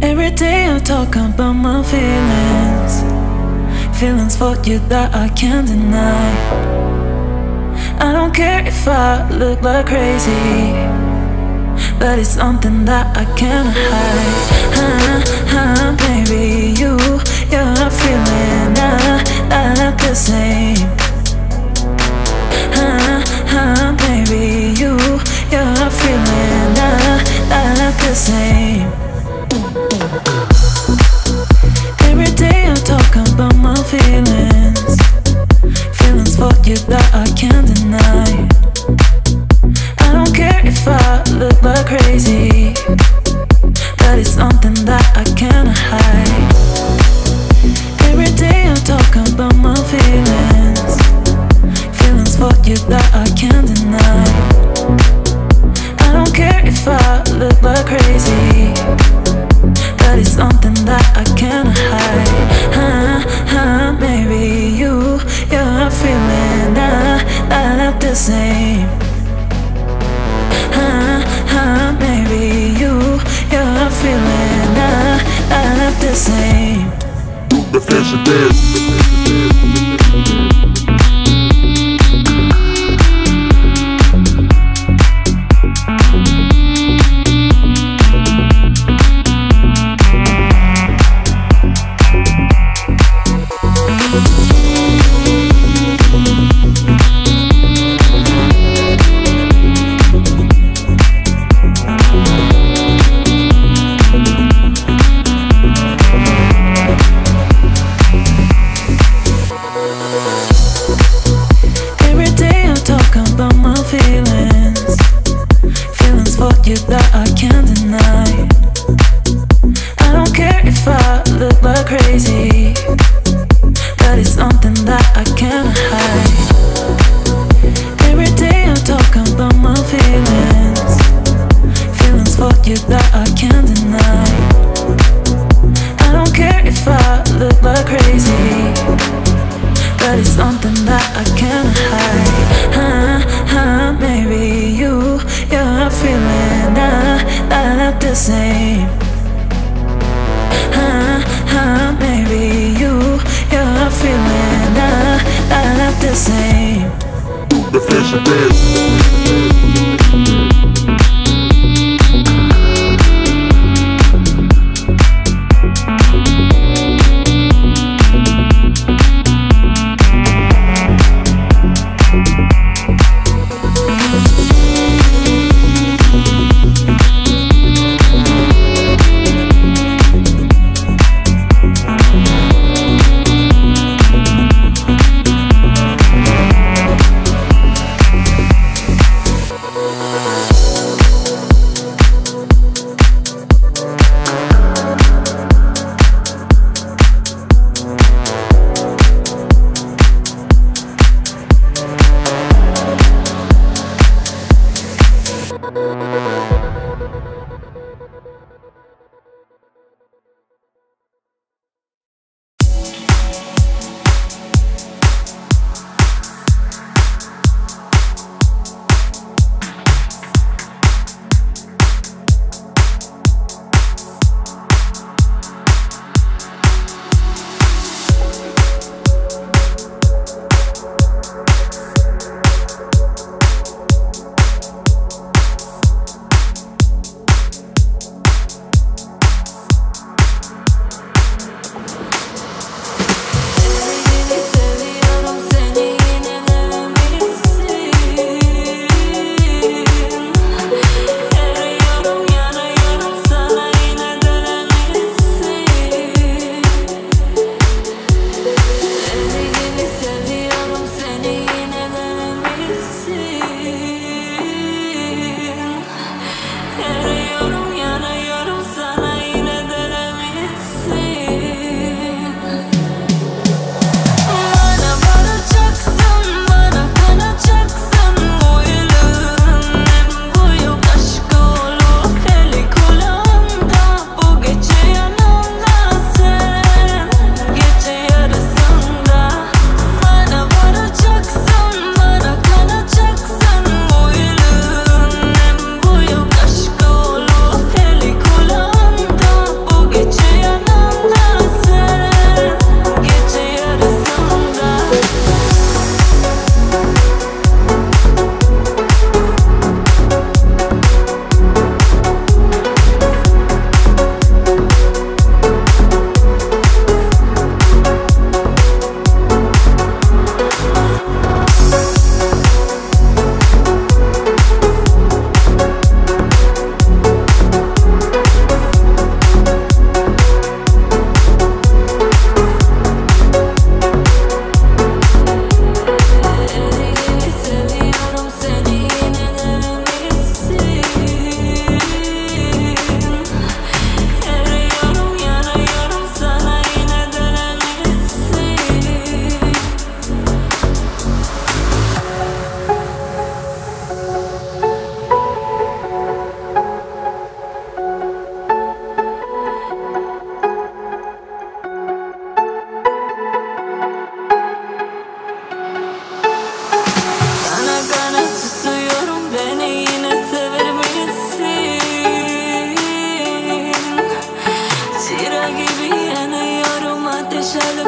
Every day I talk about my feelings, feelings for you that I can't deny. I don't care if I look like crazy, but it's something that I can't hide. Baby, you're feeling the same. Baby, you're feeling the same. Every day I talk about my feelings, feelings for you that I can't deny. I don't care if I look like crazy, but it's something that I can't hide. Every day I talk about my feelings, feelings for you that I can't deny. I don't care if I look like crazy, but it's something that I can't hide. Maybe you're feeling the same. Maybe you're feeling the same. The fish are dead. shall